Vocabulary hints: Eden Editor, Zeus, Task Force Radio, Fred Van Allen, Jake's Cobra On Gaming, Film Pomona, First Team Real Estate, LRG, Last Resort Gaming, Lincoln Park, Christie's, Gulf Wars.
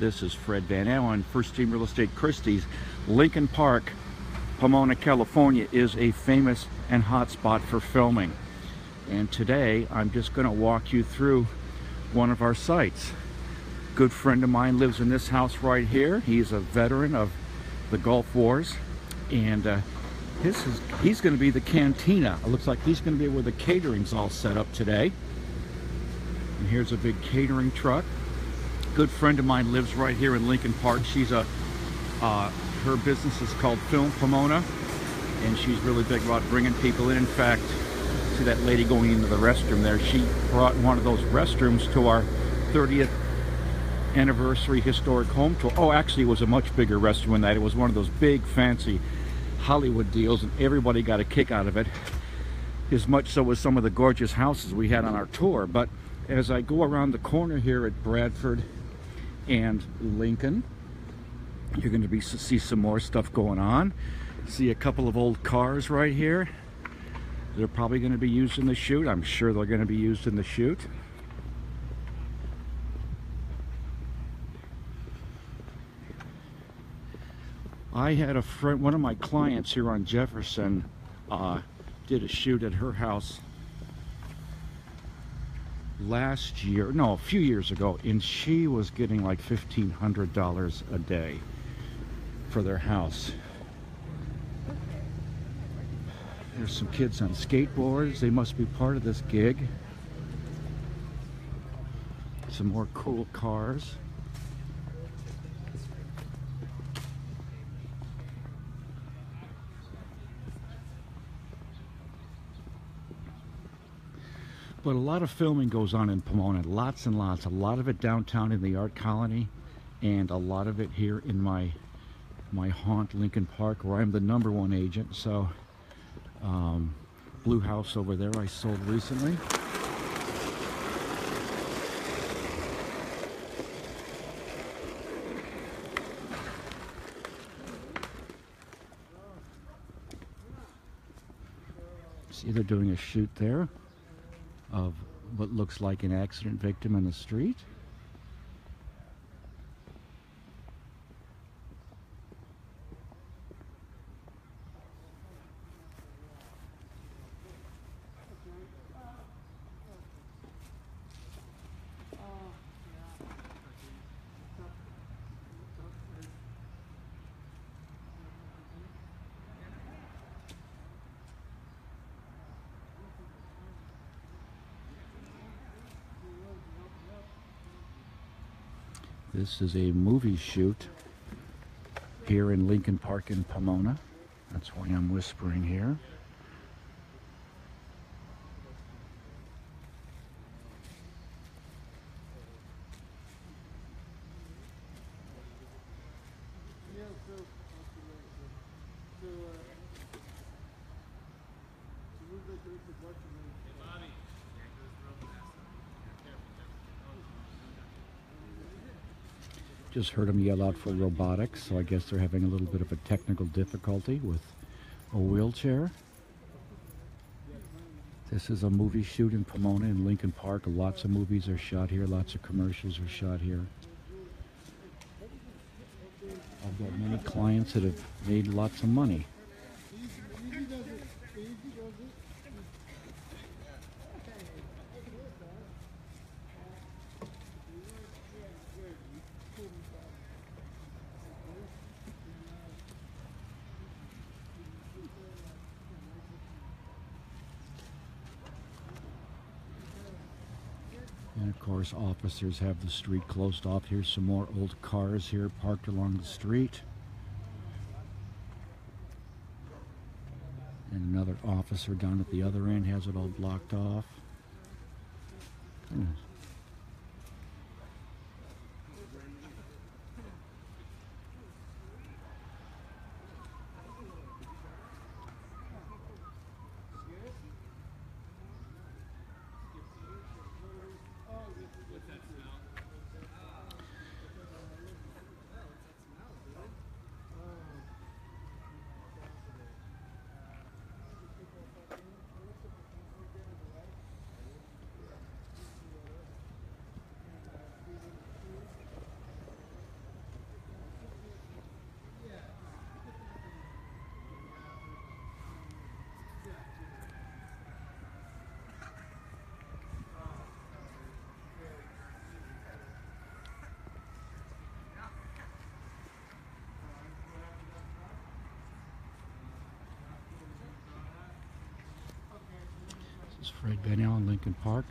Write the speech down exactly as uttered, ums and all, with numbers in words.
This is Fred Van Allen, First Team Real Estate, Christie's. Lincoln Park, Pomona, California is a famous and hot spot for filming. And today I'm just going to walk you through one of our sites. A good friend of mine lives in this house right here. He's a veteran of the Gulf Wars, and uh, this is he's going to be the cantina. It looks like he's going to be where the catering's all set up today. And here's a big catering truck. Good friend of mine lives right here in Lincoln Park. She's a uh, her business is called Film Pomona, and she's really big about bringing people in. In fact, see that lady going into the restroom there? She brought one of those restrooms to our thirtieth anniversary historic home tour. Oh, actually, it was a much bigger restroom than that. It was one of those big, fancy Hollywood deals, and everybody got a kick out of it, as much so as some of the gorgeous houses we had on our tour. But as I go around the corner here at Bradford and Lincoln, you're going to be see some more stuff going on. See a couple of old cars right here. They're probably going to be used in the shoot. I'm sure they're going to be used in the shoot. I had a friend, one of my clients here on Jefferson, uh, did a shoot at her house last year, no, a few years ago, and she was getting like fifteen hundred dollars a day for their house. There's some kids on skateboards. They must be part of this gig. Some more cool cars. But a lot of filming goes on in Pomona, lots and lots. A lot of it downtown in the art colony, and a lot of it here in my my haunt, Lincoln Park, where I'm the number one agent. So, um, blue house over there I sold recently. See, they're doing a shoot there of what looks like an accident victim in the street. This is a movie shoot here in Lincoln Park in Pomona. That's why I'm whispering here. Just heard them yell out for robotics, so I guess they're having a little bit of a technical difficulty with a wheelchair. This is a movie shoot in Pomona in Lincoln Park. Lots of movies are shot here, lots of commercials are shot here. I've got many clients that have made lots of money. And of course, officers have the street closed off. Here's some more old cars here parked along the street. And another officer down at the other end has it all blocked off. Hmm. Fred Van Allen, Lincoln Park.